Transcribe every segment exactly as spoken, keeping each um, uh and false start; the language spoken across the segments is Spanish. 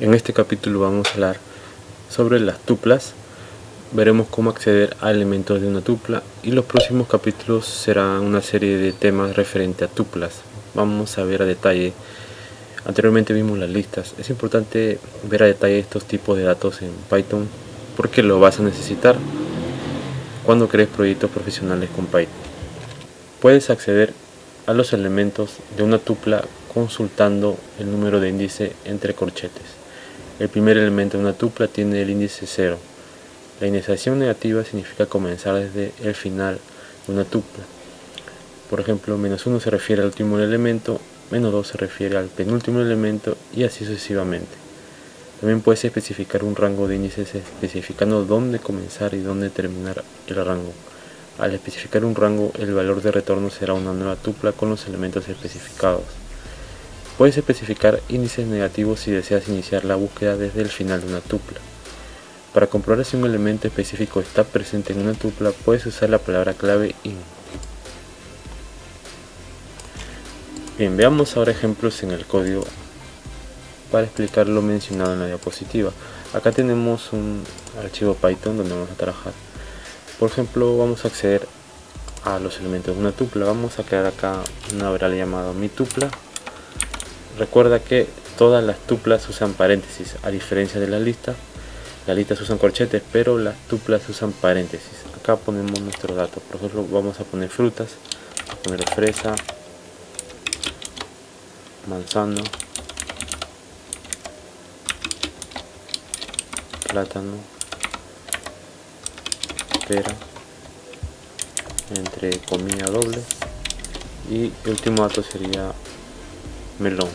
En este capítulo vamos a hablar sobre las tuplas, veremos cómo acceder a elementos de una tupla y los próximos capítulos será una serie de temas referente a tuplas. Vamos a ver a detalle, anteriormente vimos las listas, es importante ver a detalle estos tipos de datos en Python porque lo vas a necesitar cuando crees proyectos profesionales con Python. Puedes acceder a los elementos de una tupla consultando el número de índice entre corchetes. El primer elemento de una tupla tiene el índice cero. La iniciación negativa significa comenzar desde el final de una tupla. Por ejemplo, menos uno se refiere al último elemento, menos dos se refiere al penúltimo elemento y así sucesivamente. También puedes especificar un rango de índices especificando dónde comenzar y dónde terminar el rango. Al especificar un rango, el valor de retorno será una nueva tupla con los elementos especificados. Puedes especificar índices negativos si deseas iniciar la búsqueda desde el final de una tupla. Para comprobar si un elemento específico está presente en una tupla, puedes usar la palabra clave IN. Bien, veamos ahora ejemplos en el código para explicar lo mencionado en la diapositiva. Acá tenemos un archivo Python donde vamos a trabajar. Por ejemplo, vamos a acceder a los elementos de una tupla. Vamos a crear acá una variable llamada mi tupla. Recuerda que todas las tuplas usan paréntesis, a diferencia de las listas. Las listas usan corchetes, pero las tuplas usan paréntesis. Acá ponemos nuestros datos. Por ejemplo, vamos a poner frutas, a poner fresa, manzano, plátano, pera, entre comillas doble, y el último dato sería melón.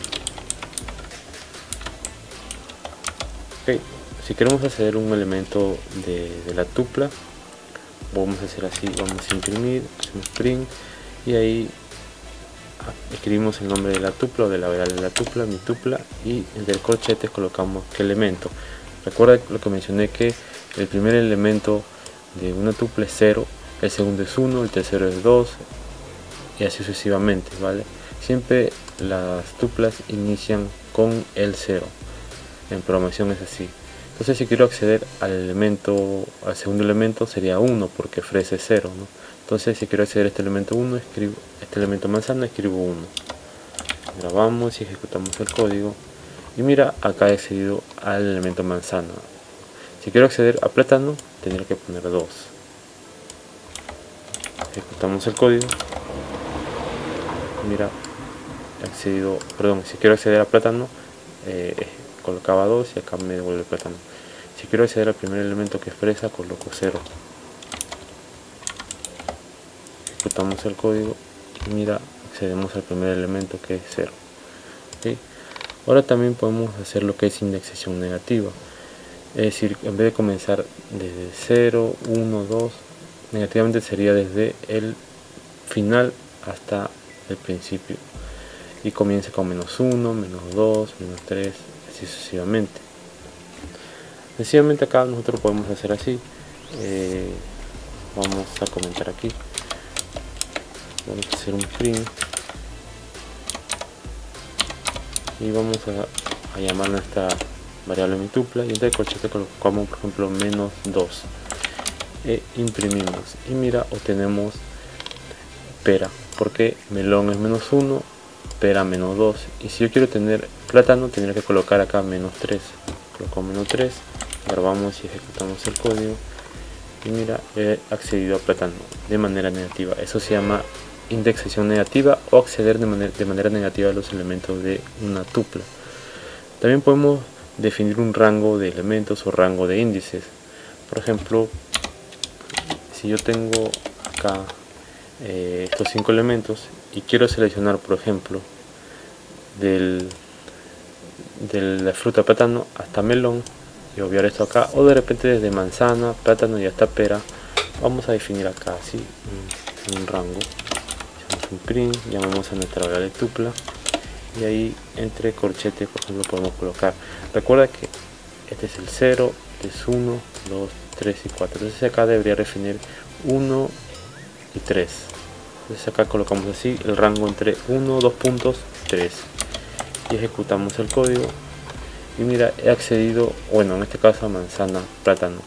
Okay. Si queremos acceder a un elemento de, de la tupla, vamos a hacer así, vamos a imprimir, hacemos print y ahí escribimos el nombre de la tupla o de la variable de la tupla, mi tupla, y entre el corchete colocamos qué elemento. Recuerda lo que mencioné, que el primer elemento de una tupla es cero, el segundo es uno, el tercero es dos y así sucesivamente, ¿vale? Siempre las tuplas inician con el cero. En programación es así. Entonces, si quiero acceder al elemento, al segundo elemento sería uno porque fresa es cero, ¿no? Entonces, si quiero acceder a este elemento uno, escribo este elemento manzana, escribo uno. Grabamos y ejecutamos el código y mira, acá he accedido al elemento manzana. Si quiero acceder a plátano, tendré que poner dos. Ejecutamos el código. Mira, he accedido, perdón, si quiero acceder a plátano, eh, colocaba dos y acá me devuelve el plátano. Si quiero acceder al primer elemento que expresa, coloco cero. Ejecutamos el código y mira, accedemos al primer elemento que es cero. ¿Sí? Ahora también podemos hacer lo que es indexación negativa. Es decir, en vez de comenzar desde cero, uno, dos, negativamente sería desde el final hasta el principio. Y comienza con menos uno, menos dos, menos tres. Sucesivamente. Sencillamente acá nosotros podemos hacer así. Eh, vamos a comentar aquí. Vamos a hacer un print y vamos a, a llamar nuestra variable mi tupla y entre el corchete colocamos por ejemplo menos dos e imprimimos y mira, obtenemos pera porque melón es menos uno, pera menos dos, y si yo quiero tener plátano tendría que colocar acá menos tres. Coloco menos tres, grabamos y ejecutamos el código y mira, he accedido a plátano de manera negativa. Eso se llama indexación negativa o acceder de manera, de manera negativa a los elementos de una tupla. También podemos definir un rango de elementos o rango de índices. Por ejemplo, si yo tengo acá eh, estos cinco elementos y quiero seleccionar por ejemplo del, de la fruta plátano hasta melón y obviar esto acá, o de repente desde manzana, plátano y hasta pera, vamos a definir acá así un, un rango. Hacemos un print, llamamos a nuestra variable tupla y ahí entre corchetes por ejemplo podemos colocar, recuerda que este es el cero, este es uno, dos, tres y cuatro, entonces acá debería definir uno y tres. Entonces acá colocamos así el rango entre uno, dos puntos, tres y ejecutamos el código y mira, he accedido, bueno, en este caso a manzana, plátano.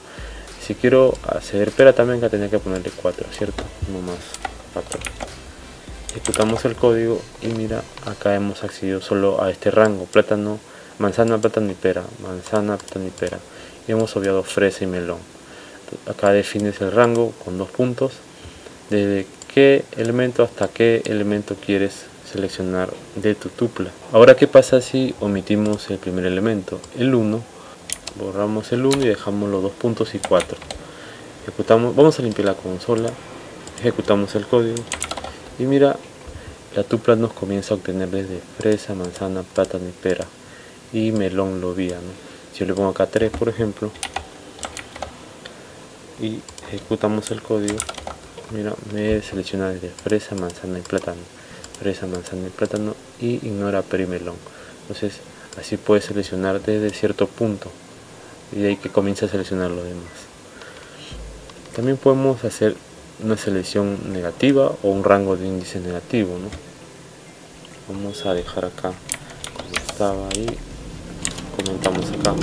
Si quiero acceder pera también, que tenía que ponerle cuatro, ¿cierto? No más, cuatro. Ejecutamos el código y mira, acá hemos accedido solo a este rango, plátano, manzana, plátano y pera, manzana, plátano y pera. Y hemos obviado fresa y melón. Acá defines el rango con dos puntos, desde qué elemento hasta qué elemento quieres seleccionar de tu tupla. Ahora, ¿qué pasa si omitimos el primer elemento? El uno, borramos el uno y dejamos los dos puntos y cuatro. Ejecutamos, vamos a limpiar la consola, ejecutamos el código y mira, la tupla nos comienza a obtener desde fresa, manzana, plátano y pera, y melón lo vía, ¿no? Si yo le pongo acá tres, por ejemplo, y ejecutamos el código, mira, me selecciona desde fresa, manzana y plátano, fresa, manzana y plátano, y ignora pera y melón. Entonces así puedes seleccionar desde cierto punto y de ahí que comienza a seleccionar lo demás. También podemos hacer una selección negativa o un rango de índice negativo, ¿no? Vamos a dejar acá como estaba ahí, comentamos acá. Acá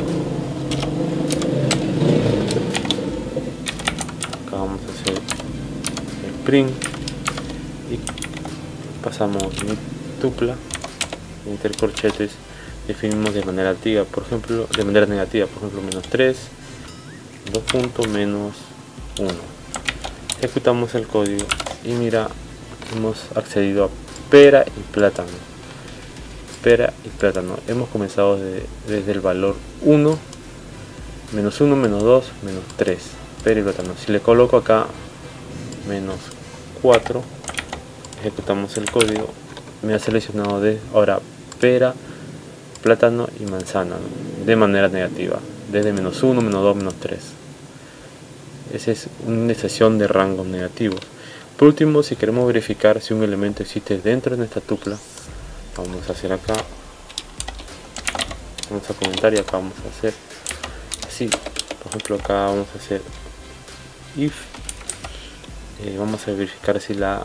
vamos a hacer el print y pasamos mi tupla, intercorchetes, definimos de manera negativa, por ejemplo, de manera negativa, por ejemplo, menos tres, dos puntos, menos uno. Ejecutamos el código y mira, hemos accedido a pera y plátano. Pera y plátano. Hemos comenzado de, desde el valor uno, menos uno, menos dos, menos tres. Pera y plátano. Si le coloco acá menos cuatro, ejecutamos el código, me ha seleccionado de ahora pera, plátano y manzana, ¿no? De manera negativa, desde menos uno, menos dos, menos tres. Esa es una indexación de rangos negativos. Por último, si queremos verificar si un elemento existe dentro de nuestra tupla, vamos a hacer acá, vamos a comentar y acá vamos a hacer así. Por ejemplo, acá vamos a hacer if, eh, vamos a verificar si la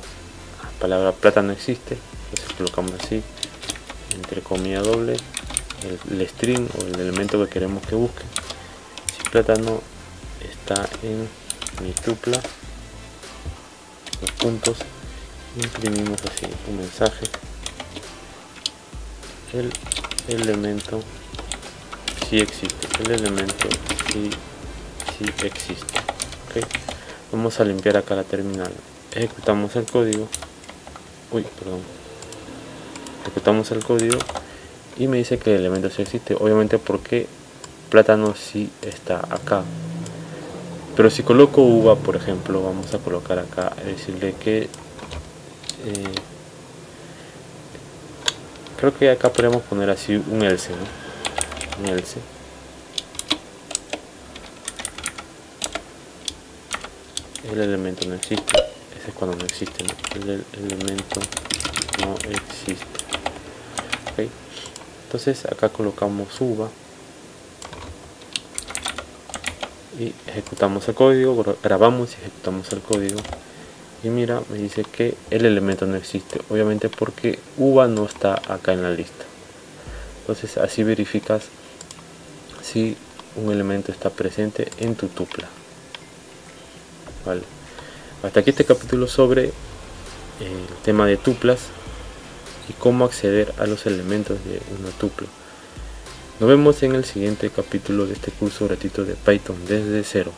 palabra plátano existe, entonces colocamos así, entre comillas doble, el, el string o el elemento que queremos que busque. Si plátano está en mi tupla, los puntos, imprimimos así un mensaje, el elemento sí existe, el elemento sí, sí existe, ¿okay? Vamos a limpiar acá la terminal, ejecutamos el código, uy, perdón, ejecutamos el código y me dice que el elemento sí existe, obviamente porque plátano sí está acá. Pero si coloco uva, por ejemplo, vamos a colocar acá, decirle que eh, creo que acá podemos poner así un else, ¿no? Un else. El elemento no existe. Ese es cuando no existe, ¿no? El elemento no existe. ¿Okay? Entonces acá colocamos uva. Y ejecutamos el código, grabamos y ejecutamos el código y mira, me dice que el elemento no existe, obviamente porque uva no está acá en la lista. Entonces así verificas si un elemento está presente en tu tupla. Vale, hasta aquí este capítulo sobre el tema de tuplas y cómo acceder a los elementos de una tupla. Nos vemos en el siguiente capítulo de este curso gratuito de Python desde cero.